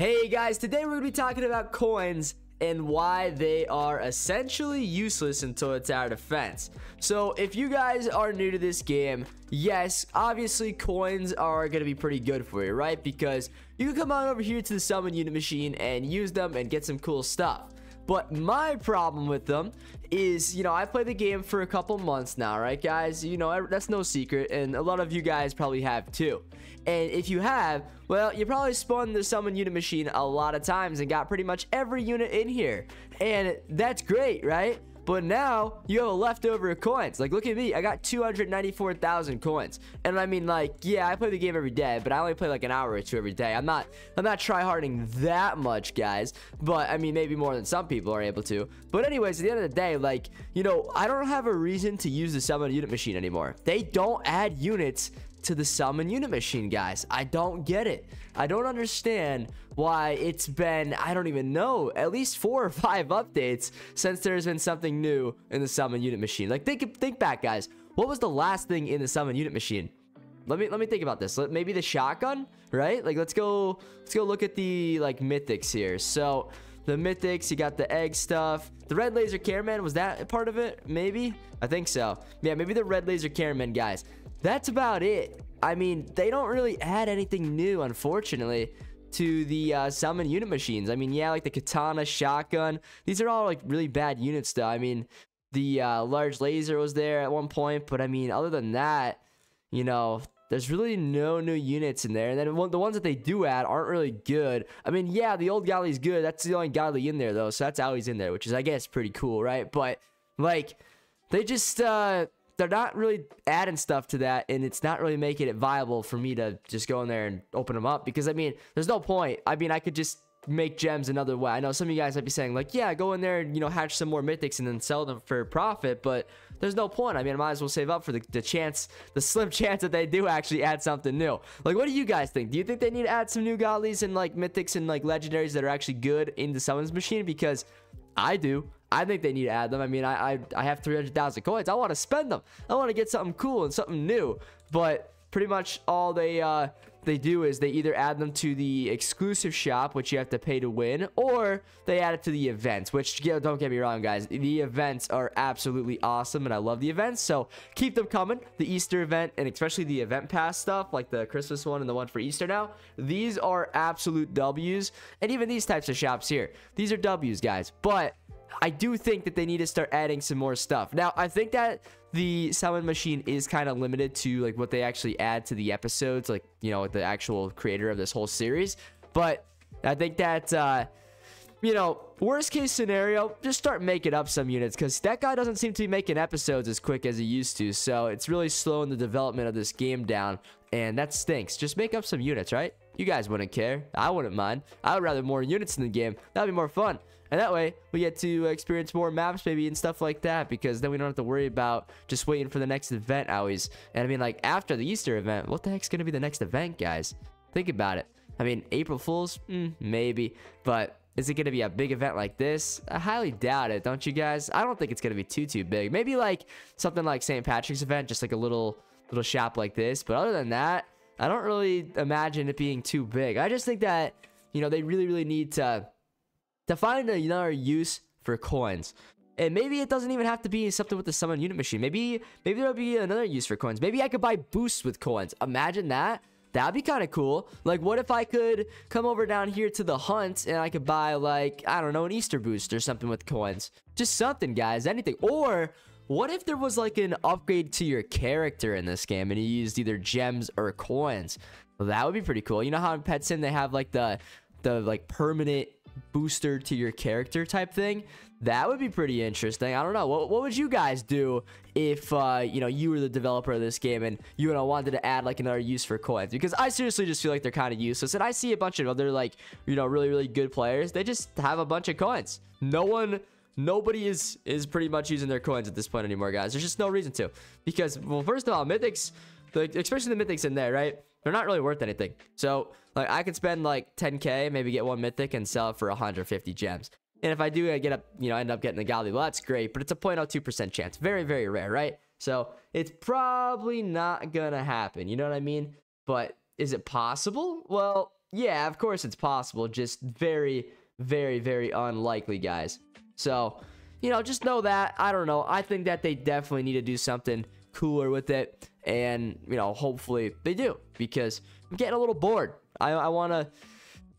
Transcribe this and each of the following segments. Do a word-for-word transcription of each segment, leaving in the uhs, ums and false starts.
Hey guys, today we're going to be talking about coins and why they are essentially useless in Toilet Tower Defense. So if you guys are new to this game, yes, obviously coins are going to be pretty good for you, right? Because you can come on over here to the summon unit machine and use them and get some cool stuff. But my problem with them is, you know, I've played the game for a couple months now, right, guys? You know, I, that's no secret, and a lot of you guys probably have too. And if you have, well, you probably spawned the summon unit machine a lot of times and got pretty much every unit in here. And that's great, right? But now, you have a leftover coins. Like, look at me. I got two hundred ninety-four thousand coins. And I mean, like, yeah, I play the game every day, but I only play, like, an hour or two every day. I'm not, I'm not try-harding that much, guys. But, I mean, maybe more than some people are able to. But anyways, at the end of the day, like, you know, I don't have a reason to use the summon unit machine anymore. They don't add units to the summon unit machine, guys. I don't get it. I don't understand why it's been, I don't even know, at least four or five updates since there's been something new in the summon unit machine. Like, think think back, guys. What was the last thing in the summon unit machine? Let me let me think about this. Let, maybe the shotgun, right? Like, let's go let's go look at the, like, mythics here. So the mythics, you got the egg stuff. The red laser cameraman, was that part of it? Maybe? I think so. Yeah, maybe the red laser cameraman, guys. That's about it. I mean, they don't really add anything new, unfortunately, to the uh, summon unit machines. I mean, yeah, like the katana, shotgun. These are all, like, really bad units, though. I mean, the uh, large laser was there at one point. But, I mean, other than that, you know, there's really no new units in there. And then the ones that they do add aren't really good. I mean, yeah, the old godly's good. That's the only godly in there, though. So that's how he's in there, which is, I guess, pretty cool, right? But, like, they just... Uh, They're not really adding stuff to that, and it's not really making it viable for me to just go in there and open them up, because I mean, there's no point. I mean, I could just make gems another way. I know some of you guys might be saying, like, yeah, go in there and, you know, hatch some more mythics and then sell them for profit, but there's no point. I mean, I might as well save up for the, the chance, the slim chance that they do actually add something new. Like, what do you guys think? Do you think they need to add some new godlies and, like, mythics and, like, legendaries that are actually good in the summons machine? Because I do. I think they need to add them. I mean, I I, I have three hundred thousand coins. I want to spend them. I want to get something cool and something new. But pretty much all they uh, they do is they either add them to the exclusive shop, which you have to pay to win, or they add it to the events, which, you know, don't get me wrong, guys. The events are absolutely awesome, and I love the events. So keep them coming. The Easter event, and especially the event pass stuff, like the Christmas one and the one for Easter now. These are absolute W's, and even these types of shops here. These are W's, guys. But I do think that they need to start adding some more stuff. Now, I think that the summon machine is kind of limited to, like, what they actually add to the episodes, like, you know, the actual creator of this whole series. But I think that, uh, you know, worst case scenario, just start making up some units, because that guy doesn't seem to be making episodes as quick as he used to. So it's really slowing the development of this game down, and that stinks. Just make up some units, right? You guys wouldn't care. I wouldn't mind. I would rather more units in the game. That would be more fun. And that way, we get to experience more maps maybe and stuff like that, because then we don't have to worry about just waiting for the next event always. And I mean, like, after the Easter event, what the heck's going to be the next event, guys? Think about it. I mean, April Fools? Mm, maybe. But is it going to be a big event like this? I highly doubt it, don't you guys? I don't think it's going to be too, too big. Maybe, like, something like Saint Patrick's event, just like a little, little shop like this. But other than that, I don't really imagine it being too big. I just think that, you know, they really, really need to... to find another use for coins. And maybe it doesn't even have to be something with the summon unit machine. Maybe maybe there'll be another use for coins. Maybe I could buy boosts with coins. Imagine that. That'd be kind of cool. Like, what if I could come over down here to the hunt and I could buy, like, I don't know, an Easter boost or something with coins? Just something, guys. Anything. Or what if there was, like, an upgrade to your character in this game and you used either gems or coins? Well, that would be pretty cool. You know how in Pet Sim they have, like, the, the like, permanent booster to your character type thing? That would be pretty interesting. I don't know, what, what would you guys do if uh you know, you were the developer of this game and you and I wanted to add, like, another use for coins? Because I seriously just feel like they're kind of useless, and I see a bunch of other, like, you know, really, really good players. They just have a bunch of coins. No one nobody is is pretty much using their coins at this point anymore, guys. There's just no reason to, because, well, first of all, mythics, like, especially the mythics in there, right, they're not really worth anything. So, like, I could spend, like, ten K, maybe get one mythic and sell it for one hundred fifty gems. And if I do, I get up, you know, end up getting the godly, well, that's great, but it's a zero point zero two percent chance. Very, very rare, right? So it's probably not gonna happen. You know what I mean? But is it possible? Well, yeah, of course it's possible. Just very, very, very unlikely, guys. So, you know, just know that. I don't know. I think that they definitely need to do something cooler with it. And, you know, hopefully they do, because I'm getting a little bored. I, I want to,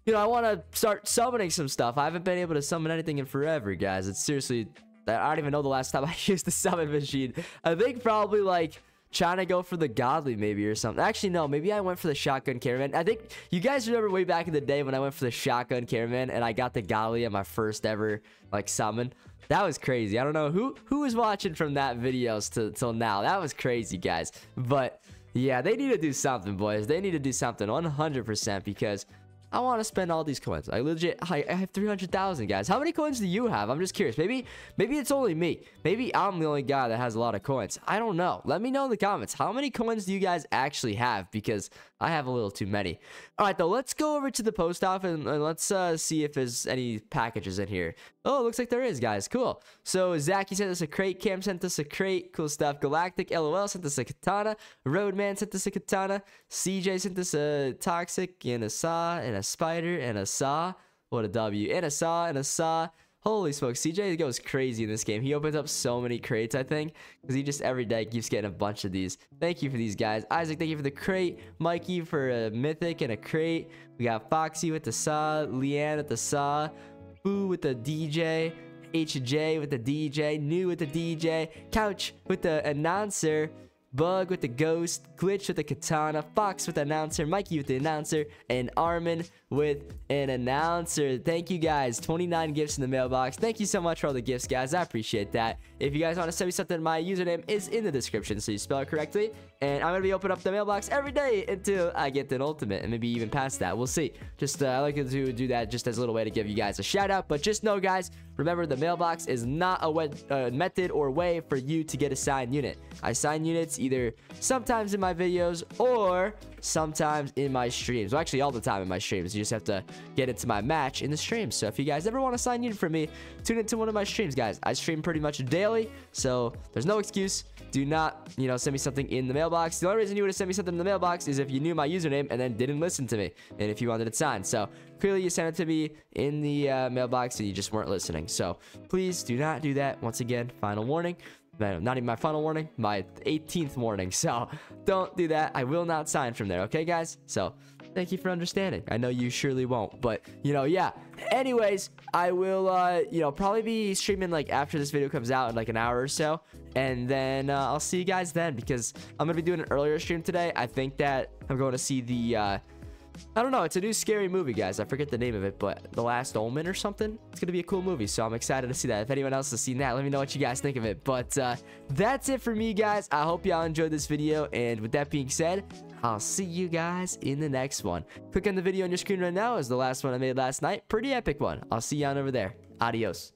you know, I want to start summoning some stuff. I haven't been able to summon anything in forever, guys. It's seriously, I don't even know the last time I used the summon machine. I think probably, like, trying to go for the godly maybe or something. Actually, no, maybe I went for the shotgun caravan. I think you guys remember way back in the day when I went for the shotgun caravan and I got the godly at my first ever, like, summon. That was crazy. I don't know who who was watching from that videos to till now. That was crazy, guys. But yeah, they need to do something, boys. They need to do something one hundred percent, because I want to spend all these coins. I legit, I, I have three hundred thousand, guys. How many coins do you have? I'm just curious. Maybe maybe it's only me. Maybe I'm the only guy that has a lot of coins. I don't know. Let me know in the comments. How many coins do you guys actually have? Because I have a little too many. All right, though. Let's go over to the post office and, and let's uh, see if there's any packages in here. Oh, looks like there is, guys. Cool. So, Zaki sent us a crate. Cam sent us a crate. Cool stuff. Galactic L O L sent us a katana. Roadman sent us a katana. C J sent us a toxic and a saw and a spider and a saw. What a W. And a saw and a saw. Holy smokes. C J goes crazy in this game. He opens up so many crates, I think, because he just every day keeps getting a bunch of these. Thank you for these, guys. Isaac, thank you for the crate. Mikey for a mythic and a crate. We got Foxy with the saw. Leanne with the saw. Boo with the D J, H J with the D J, New with the D J, Couch with the announcer, Bug with the ghost, Glitch with the katana, Fox with the announcer, Mikey with the announcer, and Armin with an announcer. Thank you, guys. twenty-nine gifts in the mailbox. Thank you so much for all the gifts, guys. I appreciate that. If you guys want to send me something, my username is in the description, so you spell it correctly. And I'm going to be opening up the mailbox every day until I get an ultimate, and maybe even past that. We'll see. Just uh, I like to do that just as a little way to give you guys a shout out. But just know, guys, remember the mailbox is not a wet, uh, method or way for you to get a signed unit. I sign units either sometimes in my videos or sometimes in my streams. Well, actually all the time in my streams. You just have to get into my match in the stream. So if you guys ever want to sign in for me, tune into one of my streams, guys. I stream pretty much daily, so there's no excuse. Do not, you know, send me something in the mailbox. The only reason you would have sent me something in the mailbox is if you knew my username and then didn't listen to me, and if you wanted it signed. So clearly you sent it to me in the uh, mailbox and you just weren't listening. So please do not do that. Once again, final warning. Not even my final warning, my eighteenth warning. So don't do that. I will not sign from there. Okay, guys? So thank you for understanding. I know you surely won't, but you know, yeah. Anyways, I will, uh, you know, probably be streaming like after this video comes out in like an hour or so. And then uh, I'll see you guys then, because I'm going to be doing an earlier stream today. I think that I'm going to see the, uh, I don't know. It's a new scary movie, guys. I forget the name of it, but The Last Omen or something. It's going to be a cool movie, so I'm excited to see that. If anyone else has seen that, let me know what you guys think of it. But uh, that's it for me, guys. I hope y'all enjoyed this video, and with that being said, I'll see you guys in the next one. Click on the video on your screen right now. Is the last one I made last night. Pretty epic one. I'll see y'all over there. Adios.